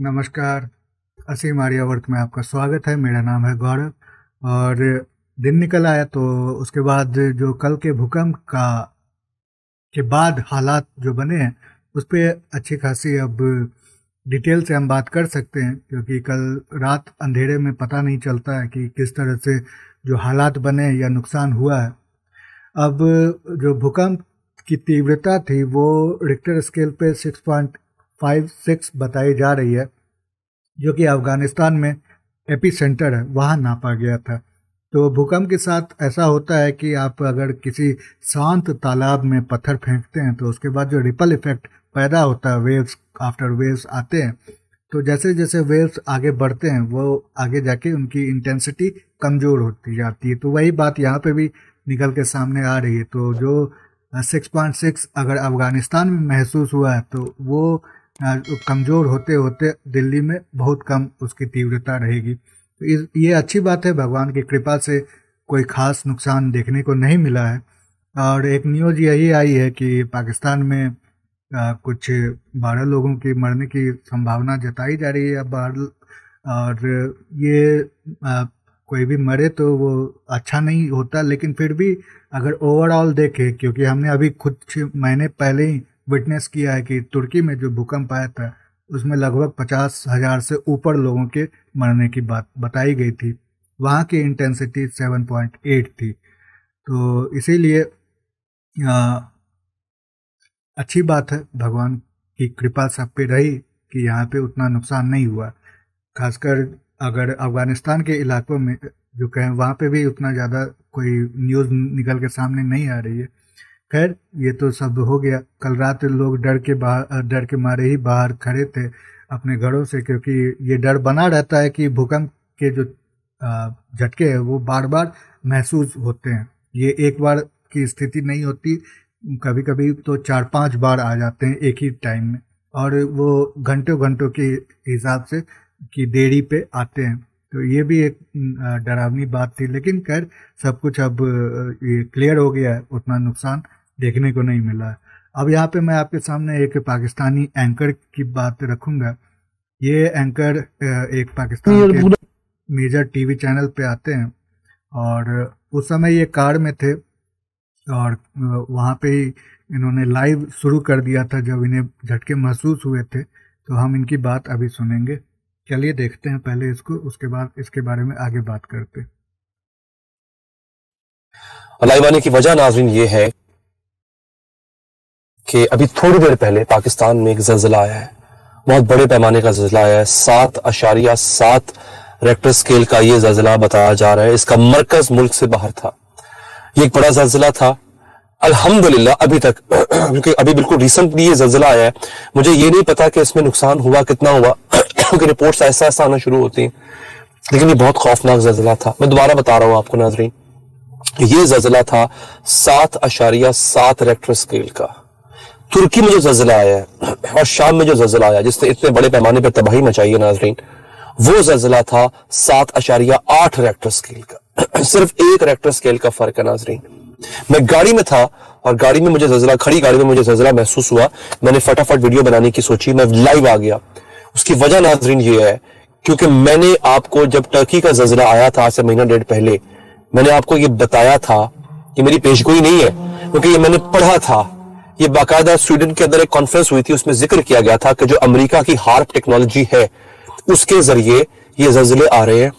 नमस्कार, असीम आर्यावर्त में आपका स्वागत है। मेरा नाम है गौरव और दिन निकल आया तो उसके बाद जो कल के भूकंप के बाद हालात जो बने हैं उस पर अच्छी खासी अब डिटेल से हम बात कर सकते हैं, क्योंकि कल रात अंधेरे में पता नहीं चलता है कि किस तरह से जो हालात बने या नुकसान हुआ है। अब जो भूकंप की तीव्रता थी वो रिक्टर स्केल पे 6.56 बताई जा रही है, जो कि अफ़गानिस्तान में एपिसेंटर है, वहाँ नापा गया था। तो भूकंप के साथ ऐसा होता है कि आप अगर किसी शांत तालाब में पत्थर फेंकते हैं तो उसके बाद जो रिपल इफ़ेक्ट पैदा होता है, वेव्स आफ्टर वेव्स आते हैं, तो जैसे जैसे वेव्स आगे बढ़ते हैं वो आगे जाके उनकी इंटेंसिटी कमज़ोर होती जाती है। तो वही बात यहाँ पे भी निकल के सामने आ रही है। तो जो 6.6 अगर अफ़गानिस्तान में महसूस हुआ है तो वो कमज़ोर होते होते दिल्ली में बहुत कम उसकी तीव्रता रहेगी। तो ये अच्छी बात है, भगवान की कृपा से कोई ख़ास नुकसान देखने को नहीं मिला है। और एक न्यूज़ यही आई है कि पाकिस्तान में कुछ 12 लोगों की मरने की संभावना जताई जा रही है। और ये कोई भी मरे तो वो अच्छा नहीं होता, लेकिन फिर भी अगर ओवरऑल देखें, क्योंकि हमने अभी कुछ महीने पहले ही विटनेस किया है कि तुर्की में जो भूकंप आया था उसमें लगभग 50,000 से ऊपर लोगों के मरने की बात बताई गई थी। वहाँ की इंटेंसिटी 7.8 थी। तो इसीलिए अच्छी बात है, भगवान की कृपा सब पे रही कि यहाँ पे उतना नुकसान नहीं हुआ। खासकर अगर अफ़गानिस्तान के इलाकों में जो कहें, वहाँ पे भी उतना ज़्यादा कोई न्यूज़ निकल के सामने नहीं आ रही है। खैर, ये तो सब हो गया। कल रात लोग डर के मारे ही बाहर खड़े थे अपने घरों से, क्योंकि ये डर बना रहता है कि भूकंप के जो झटके हैं वो बार बार महसूस होते हैं। ये एक बार की स्थिति नहीं होती, कभी कभी तो 4-5 बार आ जाते हैं एक ही टाइम में, और वो घंटों घंटों के हिसाब से की देरी पे आते हैं। तो ये भी एक डरावनी बात थी, लेकिन खैर सब कुछ अब ये क्लियर हो गया है, उतना नुकसान देखने को नहीं मिला है। अब यहाँ पे मैं आपके सामने एक पाकिस्तानी एंकर की बात रखूँगा। ये एंकर एक पाकिस्तान के मेजर टीवी चैनल पे आते हैं, और उस समय ये कार में थे और वहाँ पे ही इन्होंने लाइव शुरू कर दिया था जब इन्हें झटके महसूस हुए थे। तो हम इनकी बात अभी सुनेंगे। चलिए देखते हैं पहले इसको, उसके बाद इसके बारे में आगे बात करते हैं। लाइव आने की वजह नाज़रीन ये है कि अभी थोड़ी देर पहले पाकिस्तान में एक ज़लज़ला आया है, बहुत बड़े पैमाने का ज़लज़ला आया है। 7.7 रेक्टर स्केल का ये ज़लज़ला बताया जा रहा है। इसका मरकज मुल्क से बाहर था। ये एक बड़ा ज़लज़ला था। अल्हम्दुलिल्लाह अभी तक, क्योंकि अभी बिल्कुल रिसेंटली ये ज़लज़ला आया है, मुझे ये नहीं पता कि इसमें नुकसान हुआ कितना हुआ, क्योंकि रिपोर्ट्स ऐसा ऐसा आना शुरू होती हैं, लेकिन ये बहुत खौफनाक ज़लज़ला था। मैं दोबारा बता रहा हूँ आपको नाज़रीन, ये ज़लज़ला था 7.7 रेक्टर स्केल का। तुर्की में जो ज़लज़ला आया है और शाम में जो ज़लज़ला आया जिसने इतने बड़े पैमाने पर तबाही मचाई है नाज़रीन, वो ज़लज़ला था 7.8 रेक्टर स्केल का। सिर्फ 1 रेक्टर स्केल का फर्क है नाज़रीन। मैं गाड़ी में था और गाड़ी में मुझे ज़लज़ला, खड़ी गाड़ी में मुझे ज़लज़ला महसूस हुआ। मैंने फटाफट वीडियो बनाने की सोची, मैं लाइव आ गया। उसकी वजह नाज़रीन ये है क्योंकि मैंने आपको जब टर्की का ज़लज़ला आया था आज से महीना डेढ़ पहले, मैंने आपको ये बताया था कि मेरी पेशगोई नहीं है, क्योंकि ये मैंने पढ़ा था। ये बाकायदा स्वीडन के अंदर एक कॉन्फ्रेंस हुई थी, उसमें जिक्र किया गया था कि जो अमेरिका की हार्प टेक्नोलॉजी है उसके जरिए ये ज़लज़ले आ रहे हैं।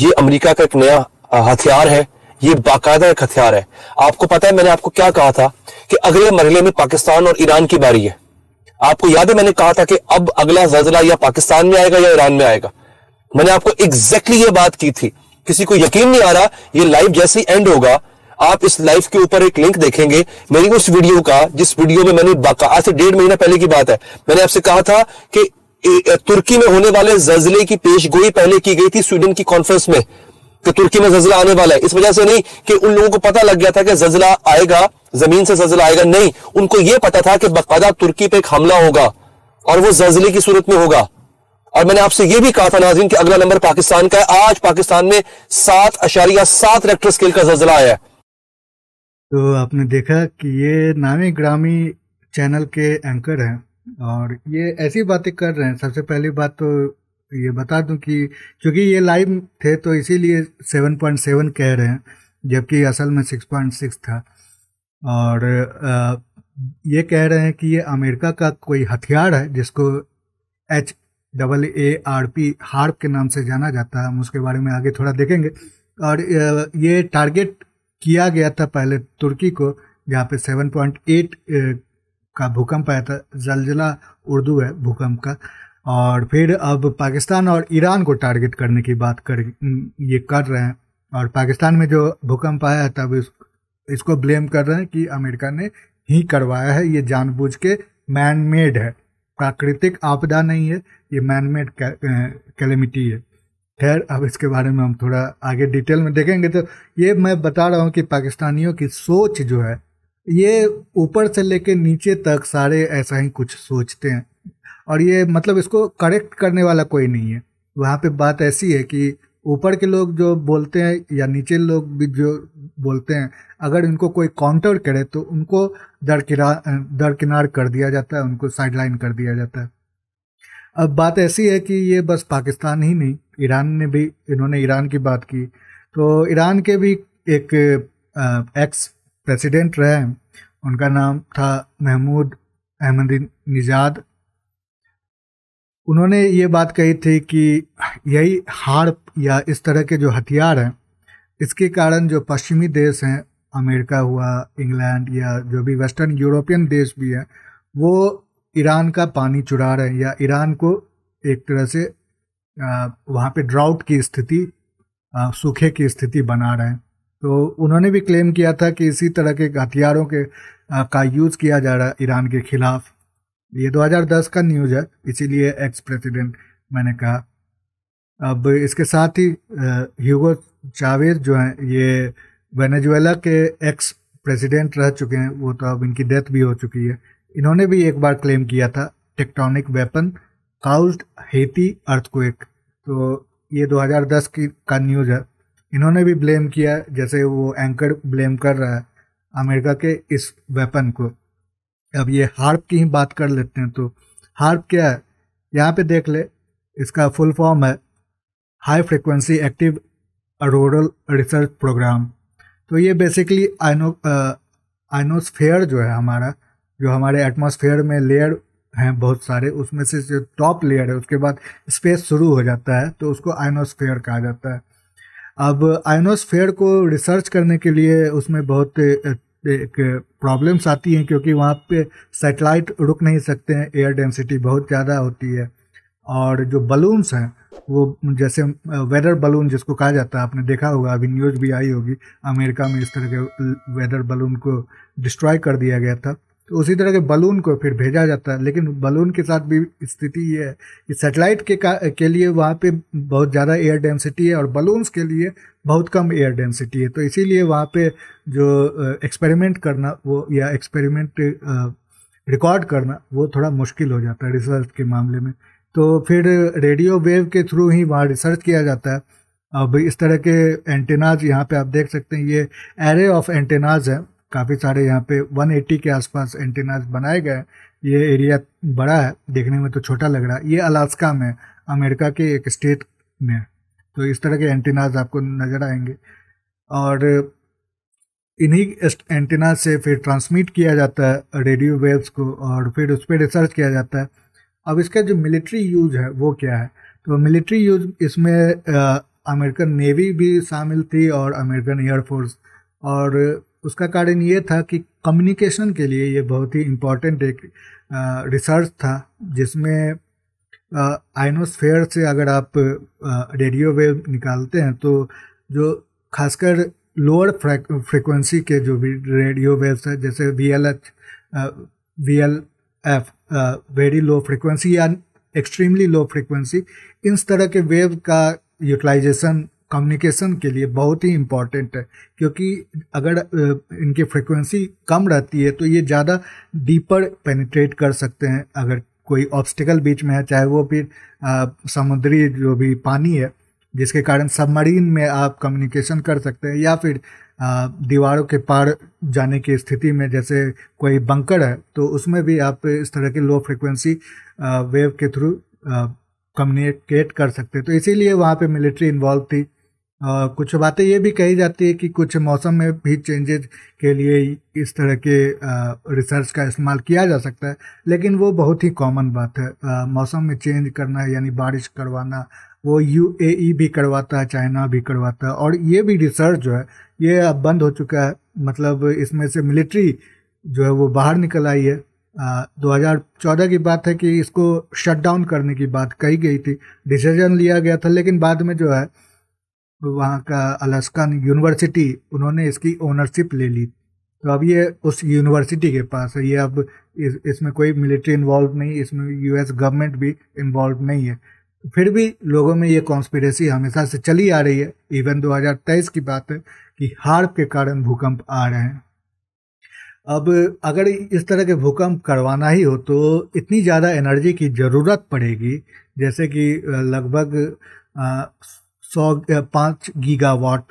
ये अमेरिका का एक नया हथियार है, ये बाकायदा एक हथियार है। आपको पता है मैंने आपको क्या कहा था कि अगले मरहले में पाकिस्तान और ईरान की बारी है। आपको याद है मैंने कहा था कि अब अगला ज़लज़ला या पाकिस्तान में आएगा या ईरान में आएगा। मैंने आपको एग्जैक्टली ये बात की थी। किसी को यकीन नहीं आ रहा, ये लाइव जैसे ही एंड होगा आप इस लाइव के ऊपर एक लिंक देखेंगे मेरी उस वीडियो का, जिस वीडियो में मैंने आज से 1.5 महीना पहले की बात है, मैंने आपसे कहा था कि तुर्की में होने वाले ज़लज़ले की पेशगोई पहले की गई थी स्वीडन की कॉन्फ्रेंस में कि तुर्की में ज़लज़ला आने वाला है। इस वजह से नहीं कि उन लोगों को पता लग गया था कि ज़लज़ला आएगा, जमीन से ज़लज़ला आएगा, नहीं, उनको यह पता था कि बकायदा तुर्की पे एक हमला होगा और वो ज़लज़ले की सूरत में होगा। और मैंने आपसे यह भी कहा था नाज़रीन कि अगला नंबर पाकिस्तान का है। आज पाकिस्तान में 7.7 रेक्टर स्केल का ज़लज़ला आया। तो आपने देखा कि ये नामी ग्रामी चैनल के एंकर हैं और ये ऐसी बातें कर रहे हैं। सबसे पहली बात तो ये बता दूं कि क्योंकि ये लाइव थे तो इसीलिए 7.7 कह रहे हैं, जबकि असल में 6.6 था। और ये कह रहे हैं कि ये अमेरिका का कोई हथियार है जिसको HAARP हार्प के नाम से जाना जाता है। हम उसके बारे में आगे थोड़ा देखेंगे। और ये टारगेट किया गया था पहले तुर्की को, जहाँ पे 7.8 का भूकंप आया था। जलजला उर्दू है भूकंप का। और फिर अब पाकिस्तान और ईरान को टारगेट करने की बात कर रहे हैं। और पाकिस्तान में जो भूकंप आया था अब इसको ब्लेम कर रहे हैं कि अमेरिका ने ही करवाया है, ये जानबूझ के मैन मेड है, प्राकृतिक आपदा नहीं है, ये मैन मेड कैलेमिटी है। खैर, अब इसके बारे में हम थोड़ा आगे डिटेल में देखेंगे। तो ये मैं बता रहा हूँ कि पाकिस्तानियों की सोच जो है ये ऊपर से लेके नीचे तक सारे ऐसा ही कुछ सोचते हैं, और ये मतलब इसको करेक्ट करने वाला कोई नहीं है। वहाँ पे बात ऐसी है कि ऊपर के लोग जो बोलते हैं या नीचे लोग भी जो बोलते हैं, अगर उनको कोई काउंटर करे तो उनको दरकिनार कर दिया जाता है, उनको साइडलाइन कर दिया जाता है। अब बात ऐसी है कि ये बस पाकिस्तान ही नहीं, ईरान ने भी, इन्होंने ईरान की बात की तो ईरान के भी एक एक्स प्रेसिडेंट रहे, उनका नाम था महमूद अहमदीनेजाद। उन्होंने ये बात कही थी कि यही हार्प या इस तरह के जो हथियार हैं, इसके कारण जो पश्चिमी देश हैं, अमेरिका हुआ, इंग्लैंड या जो भी वेस्टर्न यूरोपियन देश भी हैं, वो ईरान का पानी चुरा रहे हैं या ईरान को एक तरह से वहाँ पे ड्राउट की स्थिति, सूखे की स्थिति बना रहे हैं। तो उन्होंने भी क्लेम किया था कि इसी तरह के हथियारों के का यूज़ किया जा रहा है ईरान के खिलाफ। ये 2010 का न्यूज़ है, इसीलिए एक्स प्रेसिडेंट मैंने कहा। अब इसके साथ ही ह्यूग जावेद जो हैं, ये वेनेजुएला के एक्स प्रेसिडेंट रह चुके हैं, वो तो अब इनकी डेथ भी हो चुकी है। इन्होंने भी एक बार क्लेम किया था tectonic weapon caused Haiti earthquake, तो ये 2010 का न्यूज़ है। इन्होंने भी ब्लेम किया, जैसे वो एंकर ब्लेम कर रहा है अमेरिका के इस वेपन को। अब ये हार्प की ही बात कर लेते हैं। तो हार्प क्या है, यहाँ पे देख ले, इसका फुल फॉर्म है high frequency active auroral research program. तो ये बेसिकली आयनोस्फेयर जो है हमारा, जो हमारे एटमॉस्फेयर में लेयर हैं बहुत सारे, उसमें से जो टॉप लेयर है उसके बाद स्पेस शुरू हो जाता है, तो उसको आयनोस्फेयर कहा जाता है। अब आयनोस्फेयर को रिसर्च करने के लिए उसमें बहुत एक प्रॉब्लम्स आती हैं, क्योंकि वहाँ पे सैटेलाइट रुक नहीं सकते हैं, एयर डेंसिटी बहुत ज़्यादा होती है। और जो बलून्स हैं वो, जैसे वेदर बलून जिसको कहा जाता है, आपने देखा होगा, अभी न्यूज़ भी आई होगी, अमेरिका में इस तरह के वेदर बलून को डिस्ट्रॉय कर दिया गया था। तो उसी तरह के बलून को फिर भेजा जाता है, लेकिन बलून के साथ भी स्थिति ये है कि सैटेलाइट के लिए वहाँ पे बहुत ज़्यादा एयर डेंसिटी है और बलून्स के लिए बहुत कम एयर डेंसिटी है। तो इसीलिए वहाँ पे जो एक्सपेरिमेंट करना वो या एक्सपेरिमेंट रिकॉर्ड करना वो थोड़ा मुश्किल हो जाता है रिसर्च के मामले में। तो फिर रेडियो वेव के थ्रू ही वहाँ रिसर्च किया जाता है। अब इस तरह के एंटेनाज यहाँ पे आप देख सकते हैं, ये एरे ऑफ एंटेनाज हैं, काफ़ी सारे यहाँ पे 180 के आसपास एंटेनाज बनाए गए। ये एरिया बड़ा है, देखने में तो छोटा लग रहा है। ये अलास्का में, अमेरिका के एक स्टेट में, तो इस तरह के एंटेनाज आपको नज़र आएंगे। और इन्हीं एंटेनाज से फिर ट्रांसमिट किया जाता है रेडियो वेव्स को, और फिर उस पर रिसर्च किया जाता है। अब इसका जो मिलिट्री यूज है वो क्या है, तो मिलिट्री यूज इसमें अमेरिकन नेवी भी शामिल थी और अमेरिकन एयरफोर्स। और उसका कारण ये था कि कम्युनिकेशन के लिए ये बहुत ही इम्पॉर्टेंट एक रिसर्च था, जिसमें आयनोस्फेयर से अगर आप रेडियो वेव निकालते हैं तो जो खासकर लोअर फ्रिक्वेंसी के जो भी रेडियो वेव्स हैं, जैसे VLF वेरी लो फ्रिक्वेंसी या एक्सट्रीमली लो फ्रिक्वेंसी, इन तरह के वेव का यूटिलाइजेशन कम्युनिकेशन के लिए बहुत ही इम्पॉर्टेंट है, क्योंकि अगर इनकी फ्रिक्वेंसी कम रहती है तो ये ज़्यादा डीपर पेनिट्रेट कर सकते हैं। अगर कोई ऑब्स्टिकल बीच में है, चाहे वो फिर समुद्री जो भी पानी है, जिसके कारण सबमरीन में आप कम्युनिकेशन कर सकते हैं, या फिर दीवारों के पार जाने की स्थिति में, जैसे कोई बंकर है तो उसमें भी आप इस तरह के लो फ्रिक्वेंसी वेव के थ्रू कम्युनिकेट कर सकते। तो इसीलिए वहाँ पे मिलिट्री इन्वॉल्व थी। कुछ बातें ये भी कही जाती है कि कुछ मौसम में भी चेंजेज के लिए इस तरह के रिसर्च का इस्तेमाल किया जा सकता है, लेकिन वो बहुत ही कॉमन बात है। मौसम में चेंज करना यानी बारिश करवाना वो यूएई भी करवाता है, चाइना भी करवाता है, और ये भी रिसर्च जो है ये अब बंद हो चुका है। मतलब इसमें से मिलिट्री जो है वो बाहर निकल आई है। 2014 की बात है कि इसको शटडाउन करने की बात कही गई थी, डिसीजन लिया गया था, लेकिन बाद में जो है वहाँ का अलास्कन यूनिवर्सिटी उन्होंने इसकी ओनरशिप ले ली। तो अब ये उस यूनिवर्सिटी के पास है, ये अब इसमें कोई मिलिट्री इन्वॉल्व नहीं, इसमें यूएस गवर्नमेंट भी इन्वॉल्व नहीं है। फिर भी लोगों में ये कॉन्स्पिरेसी हमेशा से चली आ रही है। इवन 2023 की बात है कि हार्प के कारण भूकंप आ रहे हैं। अब अगर इस तरह के भूकंप करवाना ही हो तो इतनी ज़्यादा एनर्जी की ज़रूरत पड़ेगी, जैसे कि लगभग 5 गीगावाट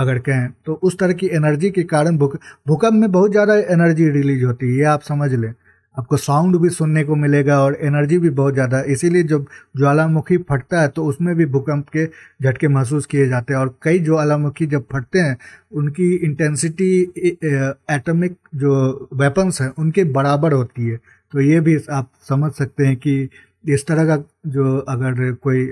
अगर कहें तो उस तरह की एनर्जी के कारण भूकंप में बहुत ज़्यादा एनर्जी रिलीज होती है। ये आप समझ लें, आपको साउंड भी सुनने को मिलेगा और एनर्जी भी बहुत ज़्यादा। इसीलिए जब ज्वालामुखी फटता है तो उसमें भी भूकंप के झटके महसूस किए जाते हैं, और कई ज्वालामुखी जब फटते हैं उनकी इंटेंसिटी एटॉमिक जो वेपन्स हैं उनके बराबर होती है। तो ये भी आप समझ सकते हैं कि इस तरह का जो अगर कोई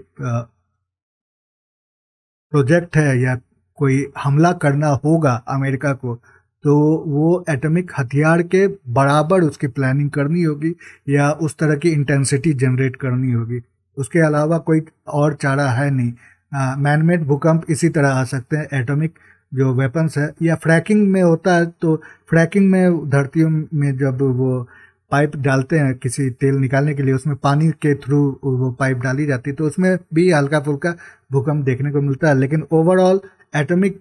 प्रोजेक्ट है या कोई हमला करना होगा अमेरिका को, तो वो एटॉमिक हथियार के बराबर उसकी प्लानिंग करनी होगी या उस तरह की इंटेंसिटी जनरेट करनी होगी। उसके अलावा कोई और चारा है नहीं। मैनमेड भूकंप इसी तरह आ सकते हैं, एटॉमिक जो वेपन्स है, या फ्रैकिंग में होता है। तो फ्रैकिंग में धरती में जब वो पाइप डालते हैं किसी तेल निकालने के लिए, उसमें पानी के थ्रू वो पाइप डाली जाती है, तो उसमें भी हल्का फुल्का भूकंप देखने को मिलता है। लेकिन ओवरऑल एटॉमिक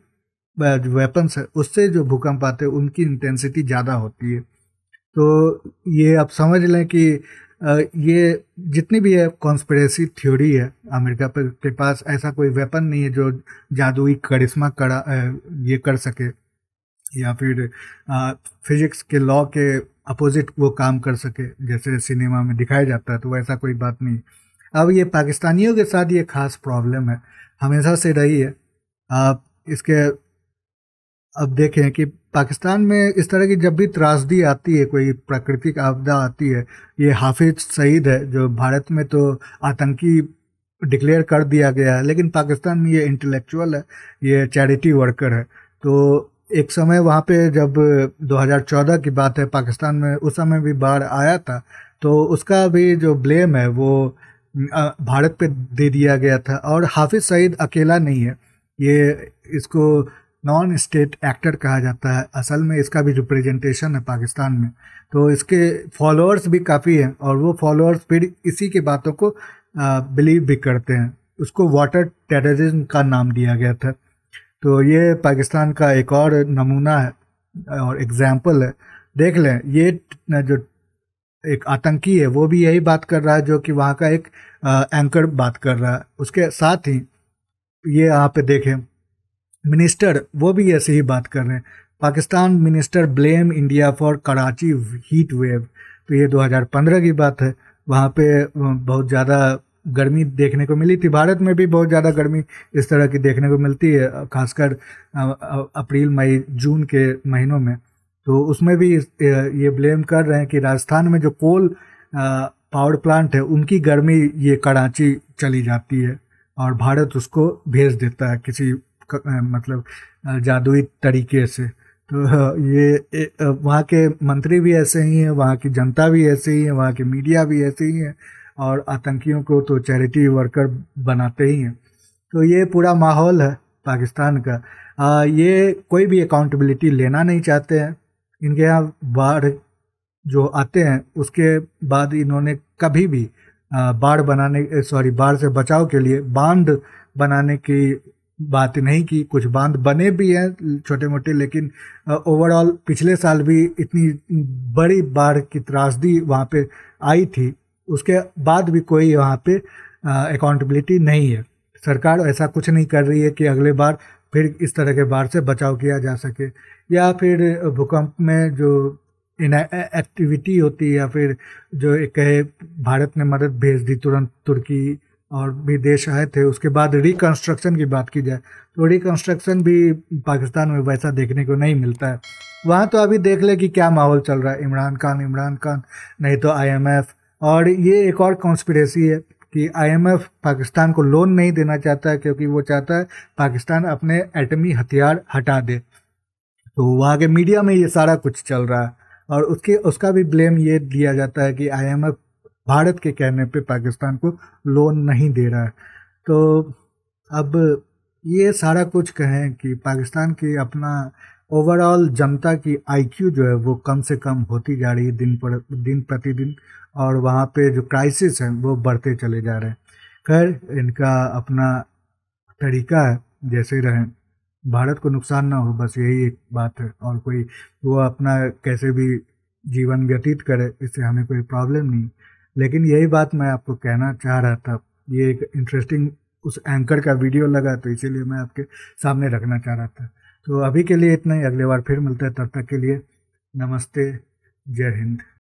वेपन्स है उससे जो भूकंप आते हैं उनकी इंटेंसिटी ज़्यादा होती है। तो ये आप समझ लें कि ये जितनी भी है कॉन्स्पिरेसी थ्योरी है, अमेरिका के पास ऐसा कोई वेपन नहीं है जो जादुई करिश्मा ये कर सके या फिर फिजिक्स के लॉ के अपोजिट वो काम कर सके, जैसे सिनेमा में दिखाया जाता है। तो वैसा कोई बात नहीं। अब ये पाकिस्तानियों के साथ ये खास प्रॉब्लम है, हमेशा से रही है। आप इसके अब देखें कि पाकिस्तान में इस तरह की जब भी त्रासदी आती है, कोई प्राकृतिक आपदा आती है, ये हाफिज सईद है जो भारत में तो आतंकी डिक्लेयर कर दिया गया है, लेकिन पाकिस्तान में ये इंटेलेक्चुअल है, ये चैरिटी वर्कर है। तो एक समय वहाँ पे जब 2014 की बात है पाकिस्तान में, उस समय भी बाढ़ आया था, तो उसका भी जो ब्लेम है वो भारत पे दे दिया गया था। और हाफिज सईद अकेला नहीं है, ये इसको नॉन स्टेट एक्टर कहा जाता है। असल में इसका भी रिप्रेजेंटेशन है पाकिस्तान में, तो इसके फॉलोअर्स भी काफ़ी हैं, और वो फॉलोअर्स फिर इसी के बातों को बिलीव भी करते हैं। उसको वाटर टेररिज्म का नाम दिया गया था। तो ये पाकिस्तान का एक और नमूना है और एग्जाम्पल है। देख लें, ये जो एक आतंकी है वो भी यही बात कर रहा है जो कि वहाँ का एक एंकर बात कर रहा है। उसके साथ ही ये यहाँ पे देखें, मिनिस्टर वो भी ऐसे ही बात कर रहे हैं। Pakistan minister blame India for Karachi heat wave. तो ये 2015 की बात है, वहाँ पे बहुत ज़्यादा गर्मी देखने को मिली थी। भारत में भी बहुत ज़्यादा गर्मी इस तरह की देखने को मिलती है, खासकर अप्रैल मई जून के महीनों में। तो उसमें भी ये ब्लेम कर रहे हैं कि राजस्थान में जो कोल पावर प्लांट है उनकी गर्मी ये कराची चली जाती है और भारत उसको भेज देता है किसी मतलब जादुई तरीके से। तो ये वहाँ के मंत्री भी ऐसे ही हैं, वहाँ की जनता भी ऐसे ही है, वहाँ की मीडिया भी ऐसे ही है, और आतंकियों को तो चैरिटी वर्कर बनाते ही हैं। तो ये पूरा माहौल है पाकिस्तान का। ये कोई भी अकाउंटेबिलिटी लेना नहीं चाहते हैं। इनके यहाँ बाढ़ जो आते हैं उसके बाद इन्होंने कभी भी बाढ़ से बचाव के लिए बांध बनाने की बात नहीं की। कुछ बांध बने भी हैं छोटे मोटे, लेकिन ओवरऑल पिछले साल भी इतनी बड़ी बाढ़ की त्रासदी वहाँ पे आई थी, उसके बाद भी कोई यहाँ पे अकाउंटेबिलिटी नहीं है। सरकार ऐसा कुछ नहीं कर रही है कि अगले बार फिर इस तरह के बाढ़ से बचाव किया जा सके, या फिर भूकंप में जो एक्टिविटी होती है, या फिर जो एक कहे भारत ने मदद भेज दी तुरंत, तुर्की और भी देश आए थे, उसके बाद रिकन्स्ट्रक्शन की बात की जाए तो रिकन्स्ट्रक्शन भी पाकिस्तान में वैसा देखने को नहीं मिलता है। वहाँ तो अभी देख ले कि क्या माहौल चल रहा है, इमरान खान नहीं तो IMF। और ये एक और कॉन्स्पिरेसी है कि IMF पाकिस्तान को लोन नहीं देना चाहता है क्योंकि वो चाहता है पाकिस्तान अपने एटमी हथियार हटा दे। तो वहाँ के मीडिया में ये सारा कुछ चल रहा है और उसका भी ब्लेम ये दिया जाता है कि IMF भारत के कहने पे पाकिस्तान को लोन नहीं दे रहा है। तो अब ये सारा कुछ कहें कि पाकिस्तान की अपना ओवरऑल जनता की IQ जो है वो कम से कम होती जा रही है दिन प्रतिदिन और वहाँ पे जो क्राइसिस हैं वो बढ़ते चले जा रहे हैं। खैर, इनका अपना तरीका है, जैसे रहें, भारत को नुकसान ना हो, बस यही एक बात है। और कोई वो अपना कैसे भी जीवन व्यतीत करे, इससे हमें कोई प्रॉब्लम नहीं। लेकिन यही बात मैं आपको कहना चाह रहा था, ये एक इंटरेस्टिंग उस एंकर का वीडियो लगा तो इसीलिए मैं आपके सामने रखना चाह रहा था। तो अभी के लिए इतना ही, अगले बार फिर मिलता है, तब तक के लिए नमस्ते, जय हिंद।